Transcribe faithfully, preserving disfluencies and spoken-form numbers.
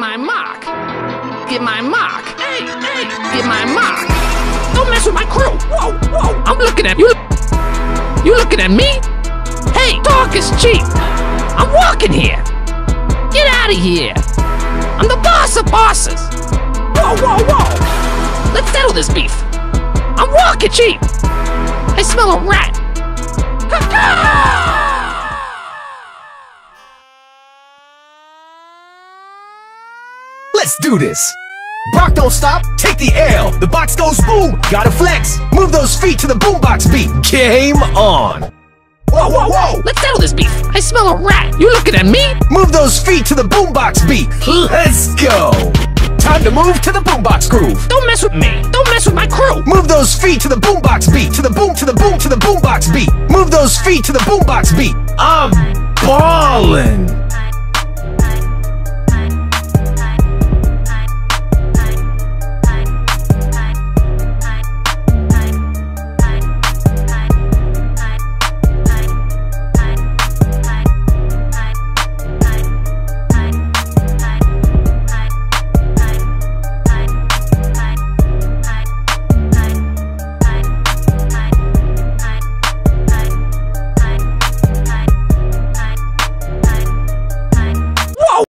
my mark. Get my mark. Hey, hey, get my mark. Don't mess with my crew. Whoa, whoa. I'm looking at you. You looking at me? Hey, talk is cheap. I'm walking here. Get out of here. I'm the boss of bosses. Whoa, whoa, whoa. Let's settle this beef. I'm walking cheap. I smell a rat. Caca! Let's do this. Rock don't stop, take the L. The box goes boom, gotta flex. Move those feet to the boombox beat. Game on. Whoa, whoa, whoa. Let's settle this beef. I smell a rat. You looking at me? Move those feet to the boombox beat. Let's go. Time to move to the boombox groove. Don't mess with me. Don't mess with my crew. Move those feet to the boombox beat. To the boom, to the boom, to the boombox beat. Move those feet to the boombox beat. I'm ballin'.